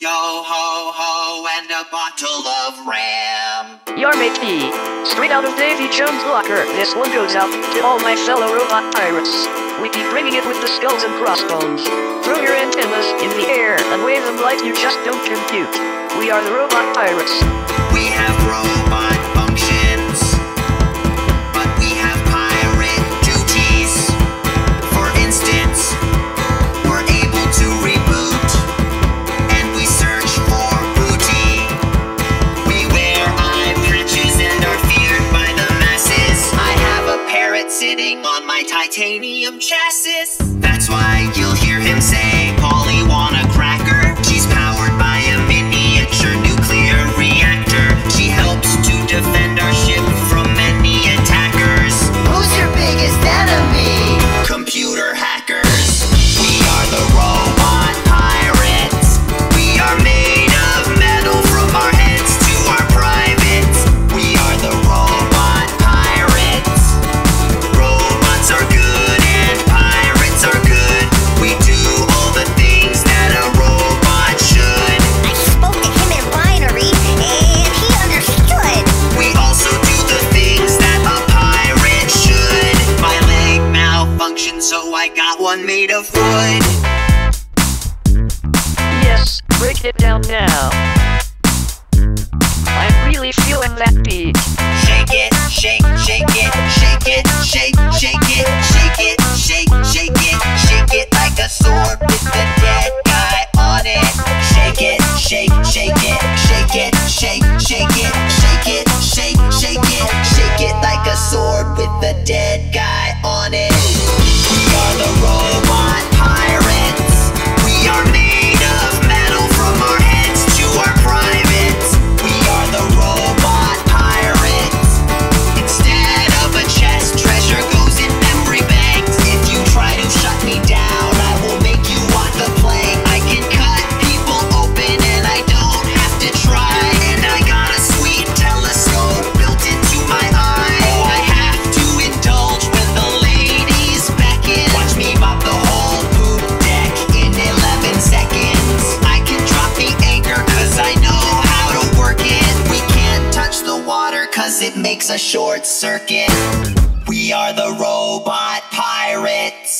Yo ho ho and a bottle of ram. Your mate P, straight out of Davy Jones' locker. This one goes out to all my fellow robot pirates. We be bringing it with the skulls and crossbones. Throw your antennas in the air and wave them like you just don't compute. We are the robot pirates. We have robot functions, but we have pirate duties. For instance, we're able to reboot. Sitting on my titanium chassis. That's why you'll hear him say, Polly want a cracker? She's powered by a miniature nuclear reactor. She helps to defend our ship from many attackers. Who's your biggest enemy? Computer hackers. We are the robot pirates. We are made of metal from our heads to our privates. We are the robot pirates. Robots are good and pirates are good. We do all the things that a robot should. I spoke to him in binary and he understood. We also do the things that a pirate should. My leg malfunctioned, so I got one made of wood. Yes, break it down now. I'm really feeling that beat. Shake it, shake, shake it, shake it, shake, shake it, shake it, shake, shake it, shake it like a sword with the dead guy on it. Shake it, shake, shake it, shake it, shake, shake it, shake it, shake, shake it, shake it like a sword with the dead guy on it. We are the robot pirates. We are made of metal from our heads to our privates. We are the robot pirates. Instead of a chest, treasure goes in memory banks. If you try to shut me down, I will make you walk the plank. I can cut people open and I don't have to try. And I got a sweet telescope built into my eye. Oh, I have to indulge when the ladies beckon. Watch me mop the whole poop deck in 11 seconds. I can drop the anchor cause I know how to work it. We can't touch the water cause it makes a short circuit. We are the robot pirates.